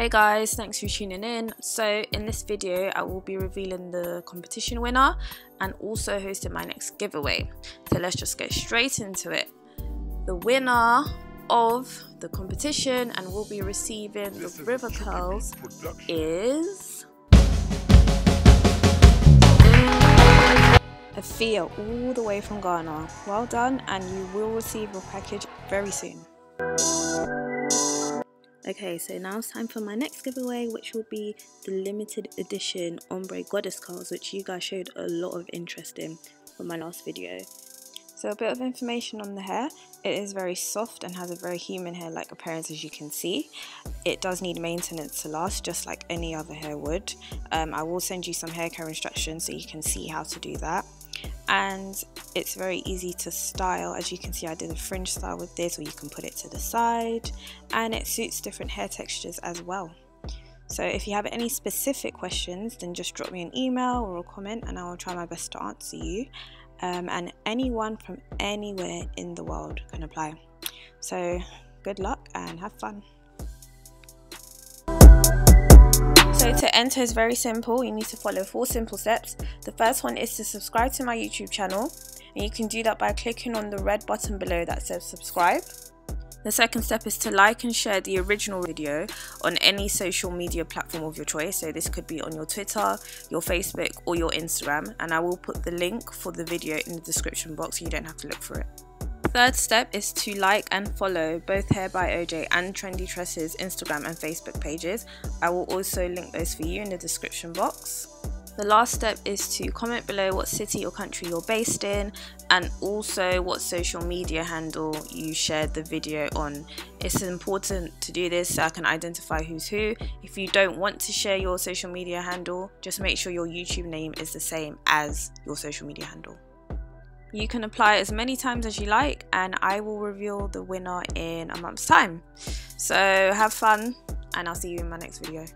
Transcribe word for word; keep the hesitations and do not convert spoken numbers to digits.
Hey guys, thanks for tuning in. So in this video I will be revealing the competition winner and also hosting my next giveaway. So let's just go straight into it. The winner of the competition and will be receiving the River Pearls is Afia, all the way from Ghana. Well done, and you will receive your package very soon. Okay, so now it's time for my next giveaway, which will be the limited edition ombre goddess curls, which you guys showed a lot of interest in for my last video. So a bit of information on the hair. It is very soft and has a very human hair like appearance, as you can see. It does need maintenance to last, just like any other hair would. um, I will send you some hair care instructions so you can see how to do that. And it's very easy to style. As you can see, I did a fringe style with this, or you can put it to the side, and it suits different hair textures as well. So if you have any specific questions, then just drop me an email or a comment and I will try my best to answer you. Um, and anyone from anywhere in the world can apply. So good luck and have fun. So to enter is very simple. You need to follow four simple steps. The first one is to subscribe to my YouTube channel, and you can do that by clicking on the red button below that says subscribe. The second step is to like and share the original video on any social media platform of your choice. So this could be on your Twitter, your Facebook or your Instagram, and I will put the link for the video in the description box so you don't have to look for it. Third step is to like and follow both Hair by O J and Trendy Tresses Instagram and Facebook pages. I will also link those for you in the description box. The last step is to comment below what city or country you're based in, and also what social media handle you shared the video on. It's important to do this so I can identify who's who. If you don't want to share your social media handle, just make sure your YouTube name is the same as your social media handle. You can apply as many times as you like, and I will reveal the winner in a month's time. So have fun, and I'll see you in my next video.